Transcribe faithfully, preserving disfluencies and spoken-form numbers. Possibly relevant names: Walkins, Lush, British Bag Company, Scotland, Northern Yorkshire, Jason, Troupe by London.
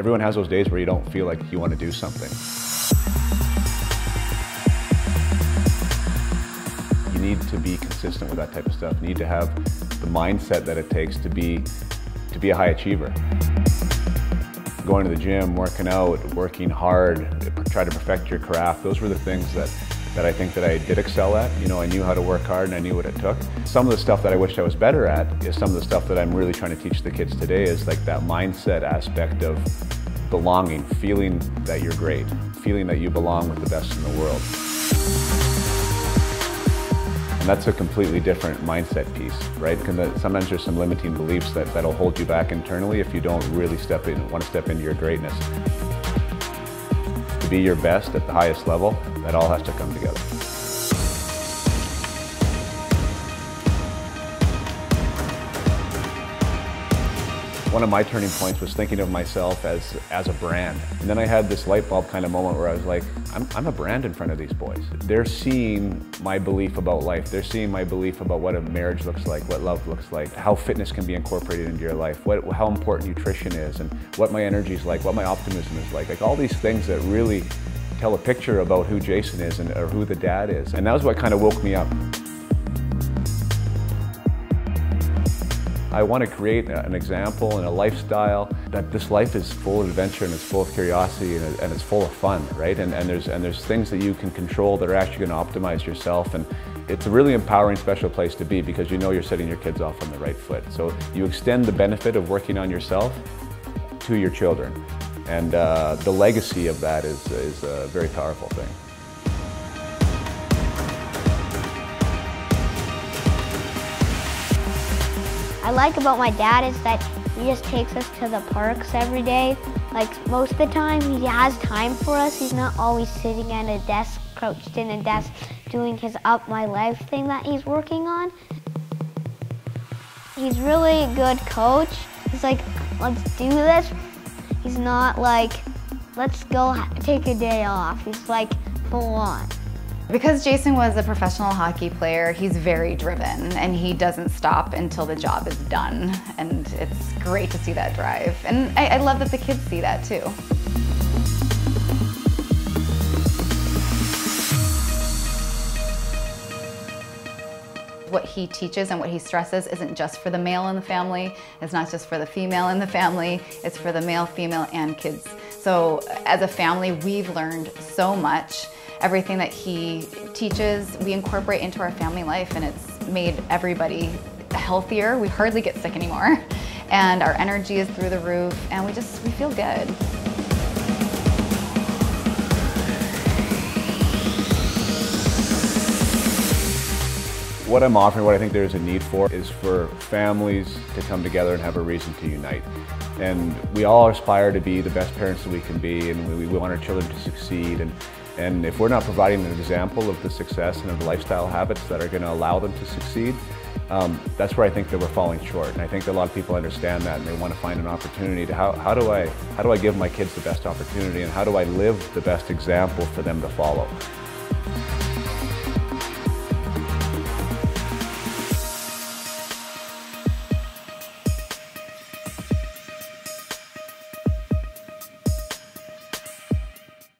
Everyone has those days where you don't feel like you want to do something. You need to be consistent with that type of stuff. You need to have the mindset that it takes to be, to be a high achiever. Going to the gym, working out, working hard, try to perfect your craft. Those were the things that, that I think that I did excel at. You know, I knew how to work hard and I knew what it took. Some of the stuff that I wished I was better at is some of the stuff that I'm really trying to teach the kids today, is like that mindset aspect of belonging, feeling that you're great, feeling that you belong with the best in the world. And that's a completely different mindset piece, right? Because sometimes there's some limiting beliefs that, that'll hold you back internally if you don't really step in, want to step into your greatness. To be your best at the highest level, that all has to come together. One of my turning points was thinking of myself as, as a brand. And then I had this light bulb kind of moment where I was like, I'm, I'm a brand in front of these boys. They're seeing my belief about life. They're seeing my belief about what a marriage looks like, what love looks like, how fitness can be incorporated into your life, what, how important nutrition is, and what my energy is like, what my optimism is like. Like all these things that really tell a picture about who Jason is and or who the dad is. And that was what kind of woke me up. I want to create an example and a lifestyle that this life is full of adventure and it's full of curiosity and, and it's full of fun, right? And, and, there's, and there's things that you can control that are actually going to optimize yourself. And it's a really empowering, special place to be because you know you're setting your kids off on the right foot. So you extend the benefit of working on yourself to your children. And uh, the legacy of that is, is a very powerful thing. I like about my dad is that he just takes us to the parks every day. Like most of the time he has time for us. He's not always sitting at a desk, crouched in a desk, doing his Up My Life thing that he's working on. He's really a good coach. He's like, let's do this. He's not like, let's go take a day off. He's like, full on. Because Jason was a professional hockey player, he's very driven and he doesn't stop until the job is done. And it's great to see that drive. And I, I love that the kids see that too. What he teaches and what he stresses isn't just for the male in the family, it's not just for the female in the family, it's for the male, female, and kids. So as a family, we've learned so much. Everything that he teaches, we incorporate into our family life, and it's made everybody healthier. We hardly get sick anymore, and our energy is through the roof, and we just, we feel good. What I'm offering, what I think there's a need for, is for families to come together and have a reason to unite. And we all aspire to be the best parents that we can be, and we, we want our children to succeed. And, And if we're not providing an example of the success and of the lifestyle habits that are going to allow them to succeed, um, that's where I think that we're falling short. And I think that a lot of people understand that and they want to find an opportunity to how, how do I, how do I give my kids the best opportunity and how do I live the best example for them to follow?